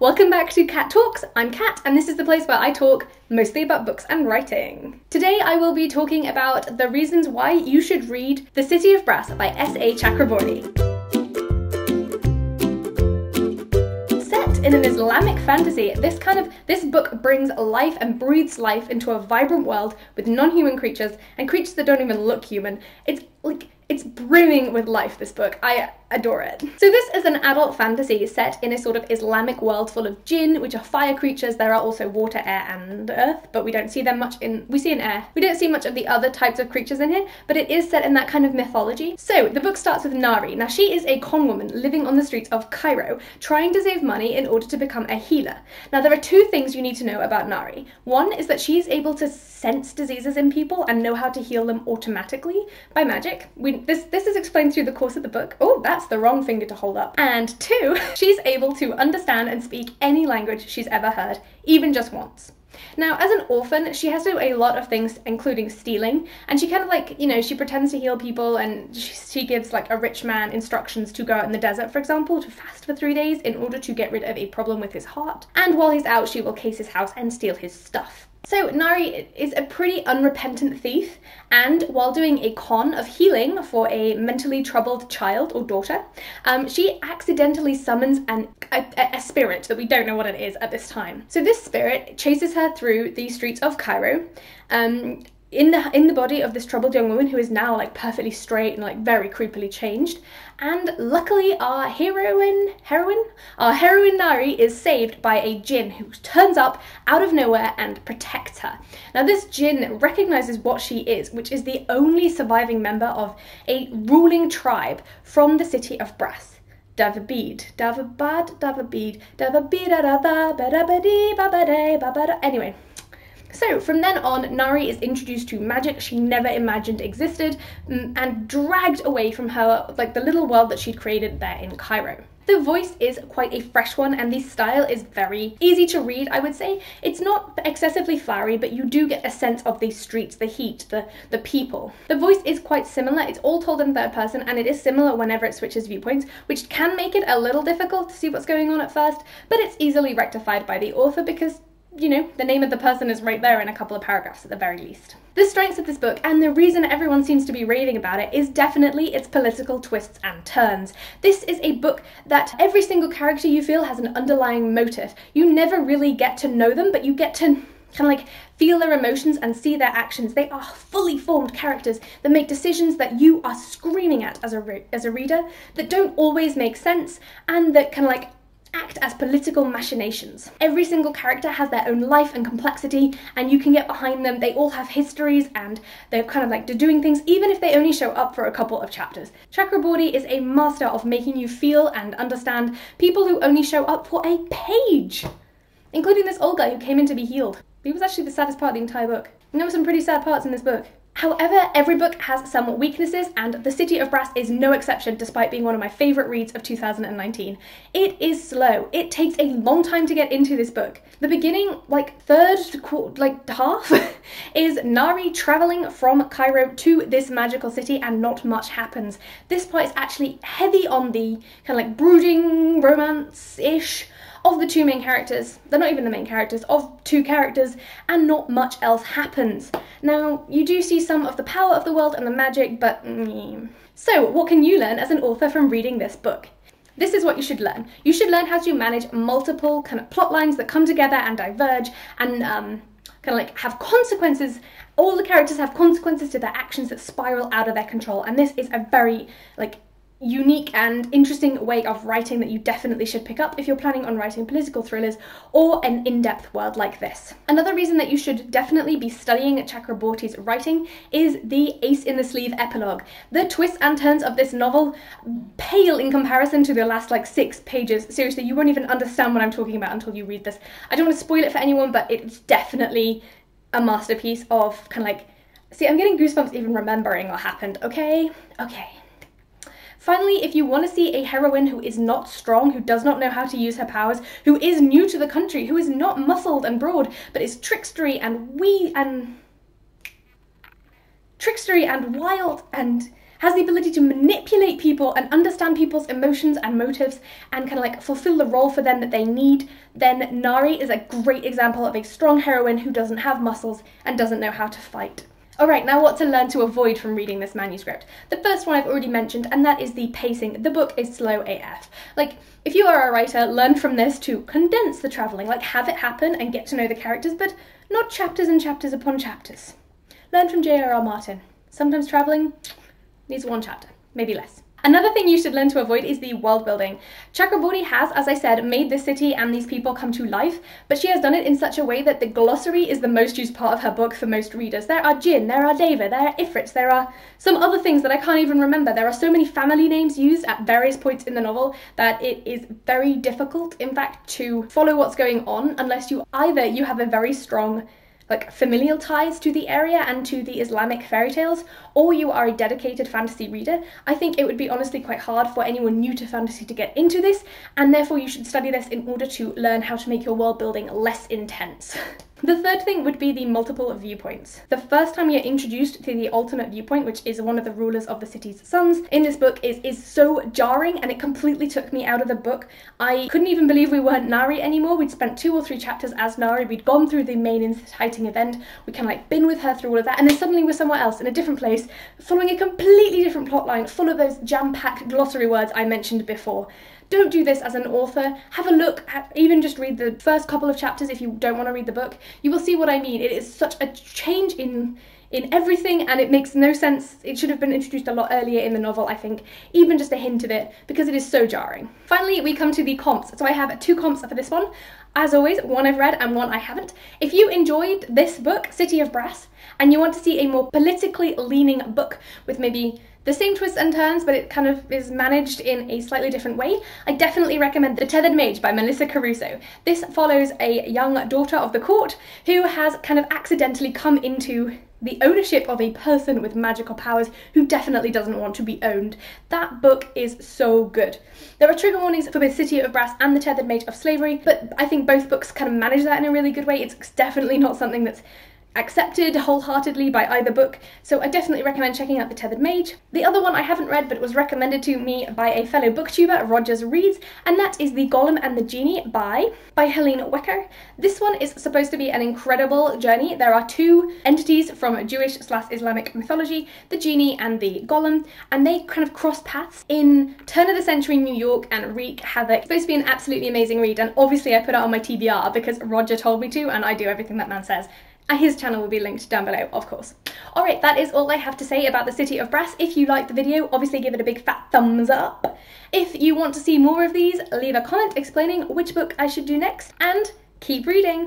Welcome back to Kat Talks. I'm Kat, and this is the place where I talk mostly about books and writing. Today I will be talking about the reasons why you should read The City of Brass by S.A. Chakraborty. In an Islamic fantasy, this book brings life and breathes life into a vibrant world with non-human creatures and creatures that don't even look human. It's brimming with life, this book. I adore it. So this is an adult fantasy set in a sort of Islamic world full of jinn, which are fire creatures. There are also water, air and earth, but we don't see them much in... we see in air. We don't see much of the other types of creatures in here, but it is set in that kind of mythology. So the book starts with Nari. Now she is a con woman living on the streets of Cairo, trying to save money in order to become a healer. Now there are two things you need to know about Nari. One is that she's able to sense diseases in people and know how to heal them automatically by magic. This is explained through the course of the book. Oh, that's the wrong finger to hold up. And two, she's able to understand and speak any language she's ever heard, even just once. Now, as an orphan, she has to do a lot of things, including stealing, and she kind of she pretends to heal people, and she gives like a rich man instructions to go out in the desert, for example, to fast for 3 days in order to get rid of a problem with his heart. And while he's out, she will case his house and steal his stuff. So Nari is a pretty unrepentant thief, and while doing a con of healing for a mentally troubled child or daughter, she accidentally summons a spirit that we don't know what it is at this time. So this spirit chases her through the streets of Cairo, in the body of this troubled young woman who is now like perfectly straight and like very creepily changed. And luckily our heroine Nari is saved by a jinn who turns up out of nowhere and protects her. Now this jinn recognizes what she is, which is the only surviving member of a ruling tribe from the city of Brass. Daevabad. Anyway. So from then on, Nari is introduced to magic she never imagined existed and dragged away from her, like the little world that she'd created there in Cairo. The voice is quite a fresh one, and the style is very easy to read, I would say. It's not excessively flowery, but you do get a sense of the streets, the heat, the people. The voice is quite similar. It's all told in third person, and it is similar whenever it switches viewpoints, which can make it a little difficult to see what's going on at first, but it's easily rectified by the author because, you know, the name of the person is right there in a couple of paragraphs at the very least. The strengths of this book, and the reason everyone seems to be raving about it, is definitely its political twists and turns. This is a book that every single character you feel has an underlying motive. You never really get to know them, but you get to kind of like feel their emotions and see their actions. They are fully formed characters that make decisions that you are screaming at as a reader, that don't always make sense, and that kind of like act as political machinations. Every single character has their own life and complexity, and you can get behind them. They all have histories, and they're kind of like doing things even if they only show up for a couple of chapters. Chakraborty is a master of making you feel and understand people who only show up for a page, including this old guy who came in to be healed. He was actually the saddest part of the entire book. And there were some pretty sad parts in this book. However, every book has some weaknesses, and The City of Brass is no exception, despite being one of my favourite reads of 2019. It is slow. It takes a long time to get into this book. The beginning, like third half, is Nari travelling from Cairo to this magical city, and not much happens. This part is actually heavy on the kind of like brooding romance-ish of the two main characters. They're not even the main characters, of two characters, and not much else happens. Now, you do see some of the power of the world and the magic, but So, what can you learn as an author from reading this book? This is what you should learn. You should learn how to manage multiple kind of plot lines that come together and diverge, and kind of like have consequences. All the characters have consequences to their actions that spiral out of their control, and this is a very like unique and interesting way of writing that you definitely should pick up if you're planning on writing political thrillers or an in-depth world like this. Another reason that you should definitely be studying Chakraborty's writing is the ace-in-the-sleeve epilogue. The twists and turns of this novel pale in comparison to the last like 6 pages. Seriously, you won't even understand what I'm talking about until you read this. I don't want to spoil it for anyone, but it's definitely a masterpiece of kind of like... See, I'm getting goosebumps even remembering what happened, okay? Okay. Finally, if you want to see a heroine who is not strong, who does not know how to use her powers, who is new to the country, who is not muscled and broad, but is trickstery and wild and has the ability to manipulate people and understand people's emotions and motives and kind of like fulfill the role for them that they need, then Nari is a great example of a strong heroine who doesn't have muscles and doesn't know how to fight. Alright, now what to learn to avoid from reading this manuscript. The first one I've already mentioned, and that is the pacing. The book is slow AF. Like, if you are a writer, learn from this to condense the travelling, like have it happen and get to know the characters, but not chapters and chapters upon chapters. Learn from J.R.R. Martin. Sometimes travelling needs one chapter, maybe less. Another thing you should learn to avoid is the world building. Chakraborty has, as I said, made this city and these people come to life, but she has done it in such a way that the glossary is the most used part of her book for most readers. There are Jinn, there are Deva, there are Ifrits, there are some other things that I can't even remember. There are so many family names used at various points in the novel that it is very difficult, in fact, to follow what's going on unless you either have a very strong like familial ties to the area and to the Islamic fairy tales, or you are a dedicated fantasy reader. I think it would be honestly quite hard for anyone new to fantasy to get into this, and therefore you should study this in order to learn how to make your world building less intense. The third thing would be the multiple viewpoints. The first time you're introduced to the alternate viewpoint, which is one of the rulers of the city's sons, in this book is so jarring, and it completely took me out of the book. I couldn't even believe we weren't Nari anymore. We'd spent 2 or 3 chapters as Nari, we'd gone through the main inciting event, we kind of like been with her through all of that, and then suddenly we're somewhere else, in a different place, following a completely different plotline, full of those jam-packed glossary words I mentioned before. Don't do this as an author. Have a look, even just read the first couple of chapters if you don't want to read the book. You will see what I mean. It is such a change in everything, and it makes no sense. It should have been introduced a lot earlier in the novel, I think, even just a hint of it, because it is so jarring. Finally, we come to the comps. So I have 2 comps for this one. As always, one I've read and one I haven't. If you enjoyed this book, City of Brass, and you want to see a more politically leaning book with maybe the same twists and turns, but it kind of is managed in a slightly different way, I definitely recommend The Tethered Mage by Melissa Caruso. This follows a young daughter of the court who has kind of accidentally come into the ownership of a person with magical powers who definitely doesn't want to be owned. That book is so good. There are trigger warnings for both City of Brass and The Tethered Mage of Slavery, but I think both books kind of manage that in a really good way. It's definitely not something that's accepted wholeheartedly by either book, so I definitely recommend checking out The Tethered Mage. The other one I haven't read, but it was recommended to me by a fellow booktuber, Roger's Reads, and that is The Golem and the Genie by Helene Wecker. This one is supposed to be an incredible journey. There are 2 entities from Jewish/Islamic mythology, the Genie and the Golem, and they kind of cross paths in turn-of-the-century New York and wreak havoc. It's supposed to be an absolutely amazing read, and obviously I put it on my TBR because Roger told me to, and I do everything that man says. His channel will be linked down below, of course. Alright, that is all I have to say about The City of Brass. If you liked the video, obviously give it a big fat thumbs up. If you want to see more of these, leave a comment explaining which book I should do next, and keep reading!